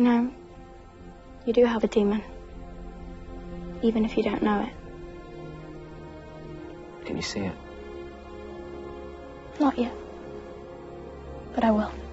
You know, you do have a demon, even if you don't know it. Can you see it? Not yet, but I will.